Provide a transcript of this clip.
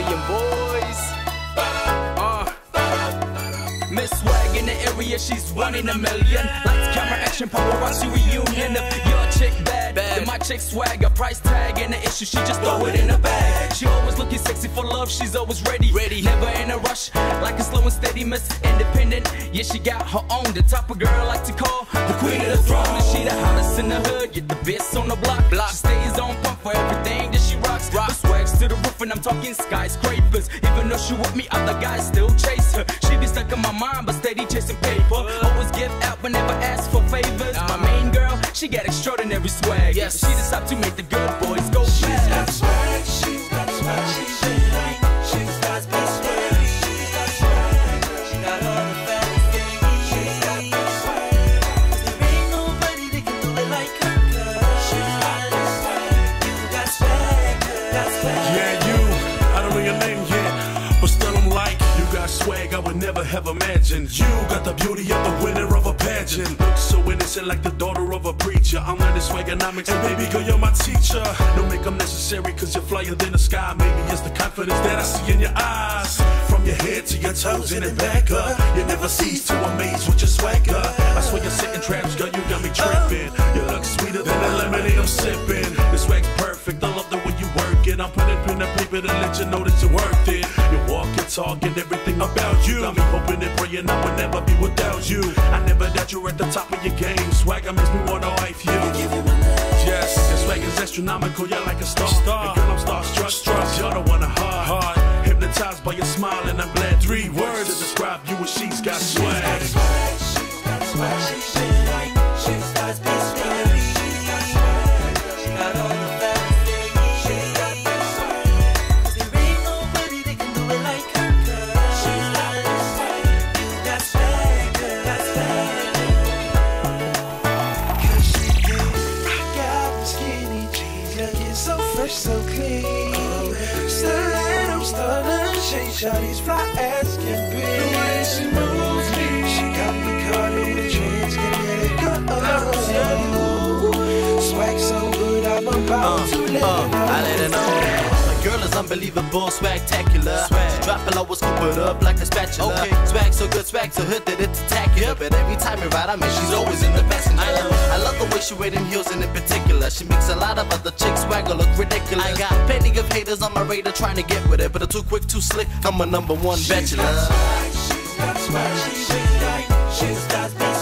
Valiant Boyz. Miss Swag in the area, she's 1 in a million. Lights, camera, action, paparazzi reunion. If your chick bad, then my chick swag. A price tag and an issue, she just throw it in a bag. She always looking sexy for love, she's always ready. Never in a rush, like a slow and steady miss. Independent, yeah, she got her own. The type of girl I like to call the queen of the throne. And she the hottest in the hood, get the best on the block. She stays on pump for everything that she rocks. Rock swags to the roof, and I'm talking skyscrapers. Even though she with me, other guys still chase her. She be stuck in my mind, but steady chasing paper. Always give out but never ask for favors. My main girl, she got extraordinary swag. Yes, she the type to make the good boys go fast. She's got swag, she's got swag, she's got swag. She's got swag, she's got swag. She got all the fast things, she's got the swag. There ain't nobody that can do it like her, girl. She's got the swag, you got swag, got swag. Yeah, you, I don't know your name yet, but still I'm like, you got swag, I would never have imagined. You got the beauty of the winner of a pageant. Looks so innocent like the daughter of a preacher. I'm learning swagonomics, and baby girl, you're my teacher. No makeup necessary, cause you're flyer than the sky. Maybe it's the confidence that I see in your eyes. From your head to your toes and back up. You never cease to amaze with your swagger. I swear you're sitting traps, girl, you got me tripping. You look sweeter than the lemonade I'm sipping. This swag's perfect, I love the way you work it. I'm putting pen and paper to let you know that you're worth it. You walk and talk and everything about you. Got me hoping and praying I would never be without you. I never doubt you're at the top of your game. Swagger makes me wanna wife you. Yes, your swag is astronomical, you're like a star. And girl, I'm starstruck, you're the one I heart. Hypnotized by your smile, and I'm glad 3 words to describe you, and she's got swag. She's got swag, she's got swag, she's got swag, she's got swag. So clean, stilettos, stunner, shade, shawty's fly as can be. The way she moves me, she got me caught in the trance, can't let it go. Swag so good, I'm about to let it out. I let it know. My girl is unbelievable, swagtacular. Swag. Drop it, I was scoop it up like a spatula. Okay. Swag so good, swag so hood that it's attacking. But every time you ride, I mean, she's always in the passenger. I love the way she wear them heels, and in particular, she makes a lot of other chicks swagger look ridiculous. I got plenty of haters on my radar trying to get with it, but I'm too quick, too slick. I'm a #1 bachelor. She's got swag, she's got swag, she's got swag, she's got swag.